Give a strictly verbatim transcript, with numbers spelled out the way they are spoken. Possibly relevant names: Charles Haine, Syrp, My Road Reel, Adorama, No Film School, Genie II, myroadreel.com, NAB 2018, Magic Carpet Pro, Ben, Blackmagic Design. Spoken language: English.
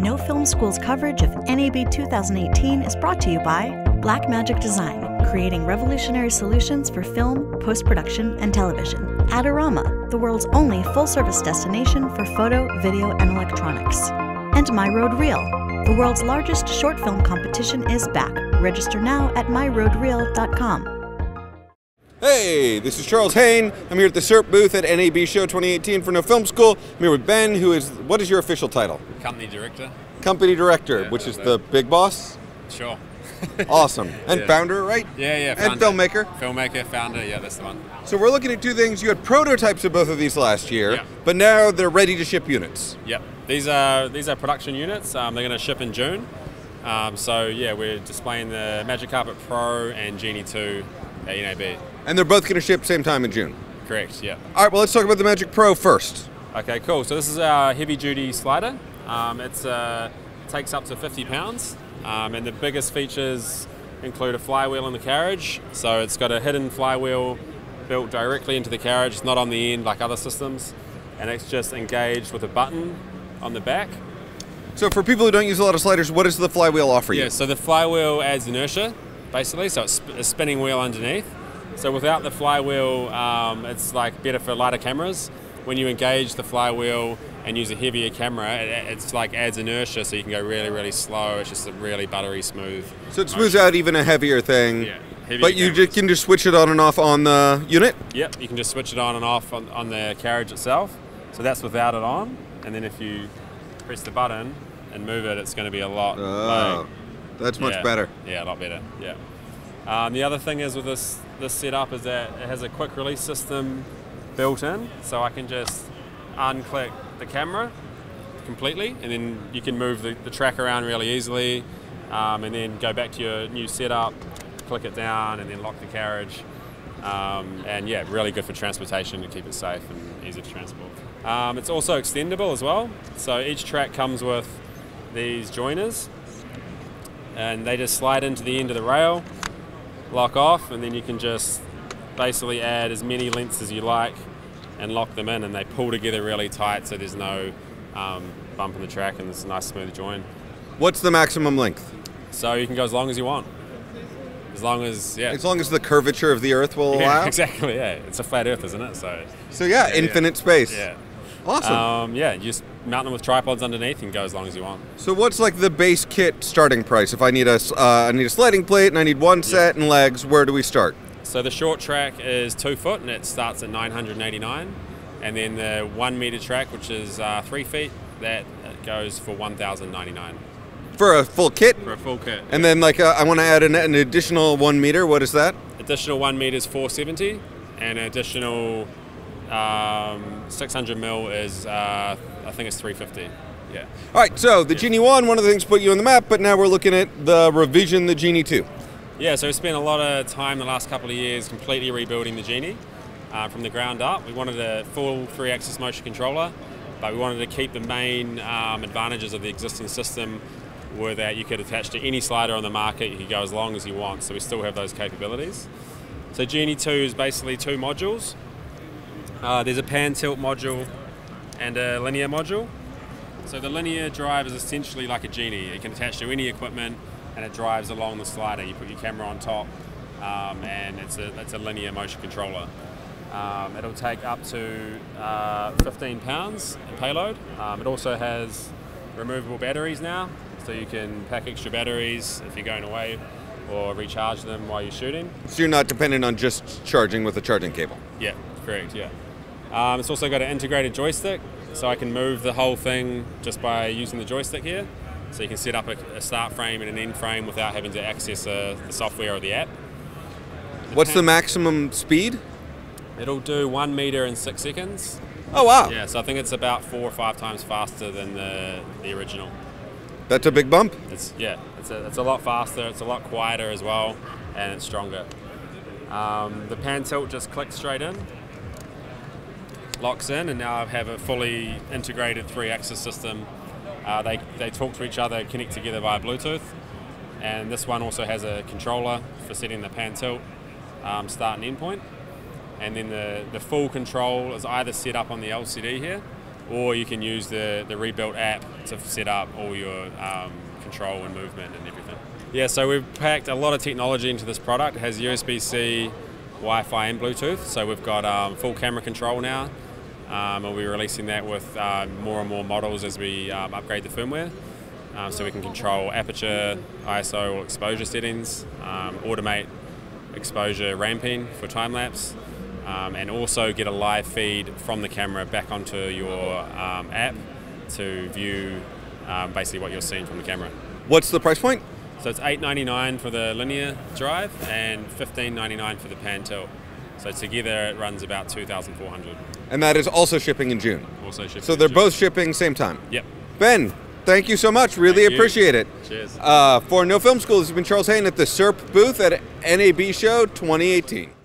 No Film School's coverage of N A B two thousand eighteen is brought to you by Blackmagic Design, creating revolutionary solutions for film, post-production, and television. Adorama, the world's only full-service destination for photo, video, and electronics. And My Road Reel, the world's largest short film competition is back. Register now at my road reel dot com. Hey, this is Charles Haine. I'm here at the Syrp booth at N A B Show twenty eighteen for No Film School. I'm here with Ben, who is, what is your official title? Company Director. Company Director, yeah, which is that. The big boss? Sure. Awesome. And yeah. Founder, right? Yeah, yeah. Founder. And filmmaker. Filmmaker, founder, yeah, that's the one. So we're looking at two things. You had prototypes of both of these last year, yeah. But now they're ready to ship units. Yep. These are, these are production units. Um, they're going to ship in June. Um, so, yeah, we're displaying the Magic Carpet Pro and Genie two at N A B. And they're both going to ship same time in June? Correct, yeah. All right, well, let's talk about the Magic Pro first. Okay, cool. So this is our heavy-duty slider. Um, it uh, takes up to fifty pounds. Um, and the biggest features include a flywheel in the carriage. So it's got a hidden flywheel built directly into the carriage. It's not on the end like other systems. And it's just engaged with a button on the back. So for people who don't use a lot of sliders, what does the flywheel offer you? Yeah, so the flywheel adds inertia, basically. So it's a spinning wheel underneath. So without the flywheel, um, it's like better for lighter cameras. When you engage the flywheel and use a heavier camera, it, it's like adds inertia, so you can go really, really slow. It's just a really buttery smooth. So it smooths motion. Out even a heavier thing. Yeah, heavier but you just, can just switch it on and off on the unit? Yep, you can just switch it on and off on, on the carriage itself. So that's without it on. And then if you press the button and move it, it's going to be a lot. Oh, like, that's much yeah, better. Yeah, a lot better, yeah. Um, the other thing is with this, this setup is that it has a quick release system built in, so I can just unclick the camera completely and then you can move the, the track around really easily, um, and then go back to your new setup, click it down and then lock the carriage, um, and yeah, really good for transportation to keep it safe and easy to transport. Um, it's also extendable as well, so each track comes with these joiners and they just slide into the end of the rail, lock off, and then you can just basically add as many lengths as you like and lock them in, and they pull together really tight so there's no um, bump in the track and there's a nice smooth join. What's the maximum length? So you can go as long as you want. As long as, yeah. As long as the curvature of the earth will yeah, allow? Exactly, yeah. It's a flat earth, isn't it? So, so yeah, yeah, infinite yeah. space. Yeah. Awesome. Um, yeah, you just mount them with tripods underneath and go as long as you want. So what's like the base kit starting price? If I need a, uh, I need a sliding plate and I need one set yeah. and legs, where do we start? So the short track is two foot and it starts at nine hundred eighty-nine, and then the one meter track, which is uh, three feet, that goes for one thousand ninety-nine. For a full kit? For a full kit. And yeah. then like uh, I want to add an, an additional one meter. What is that? Additional one meter is four seventy, and an additional Um, six hundred mil is, uh, I think it's three fifty. Yeah. All right, so the yeah. Genie one, one of the things put you on the map, but now we're looking at the revision, the Genie two. Yeah, so we spent a lot of time the last couple of years completely rebuilding the Genie uh, from the ground up. We wanted a full three-axis motion controller, but we wanted to keep the main um, advantages of the existing system were that you could attach to any slider on the market, you could go as long as you want, so we still have those capabilities. So Genie two is basically two modules. Uh, there's a pan tilt module and a linear module. So the linear drive is essentially like a Genie. It can attach to any equipment and it drives along the slider. You put your camera on top, um, and it's a, it's a linear motion controller. Um, it'll take up to uh, fifteen pounds in payload. Um, it also has removable batteries now, so you can pack extra batteries if you're going away or recharge them while you're shooting. So you're not dependent on just charging with a charging cable? Yeah, correct, yeah. Um, it's also got an integrated joystick, so I can move the whole thing just by using the joystick here. So you can set up a, a start frame and an end frame without having to access a, the software or the app. The What's the maximum speed? It'll do one meter in six seconds. Oh wow! Yeah, so I think it's about four or five times faster than the, the original. That's a big bump? It's, yeah, it's a, it's a lot faster, it's a lot quieter as well, and it's stronger. Um, the pan tilt just clicks straight in, locks in, and now I have a fully integrated three-axis system. Uh, they, they talk to each other, connect together via Bluetooth, and this one also has a controller for setting the pan tilt, um, start and end point. And then the, the full control is either set up on the L C D here, or you can use the, the rebuilt app to set up all your um, control and movement and everything. Yeah, so we've packed a lot of technology into this product. It has U S B C, Wi-Fi and Bluetooth, so we've got um, full camera control now, um, and we're releasing that with uh, more and more models as we um, upgrade the firmware. Um, so we can control aperture, I S O or exposure settings, um, automate exposure ramping for time-lapse, um, and also get a live feed from the camera back onto your um, app to view um, basically what you're seeing from the camera. What's the price point? So it's eight ninety-nine for the linear drive and fifteen ninety-nine for the pan tilt. So together it runs about two thousand four hundred dollars. And that is also shipping in June? Also shipping in June. So they're both shipping same time? Yep. Ben, thank you so much. Really appreciate it. Cheers. Uh, for No Film School, this has been Charles Haine at the Syrp booth at N A B Show twenty eighteen.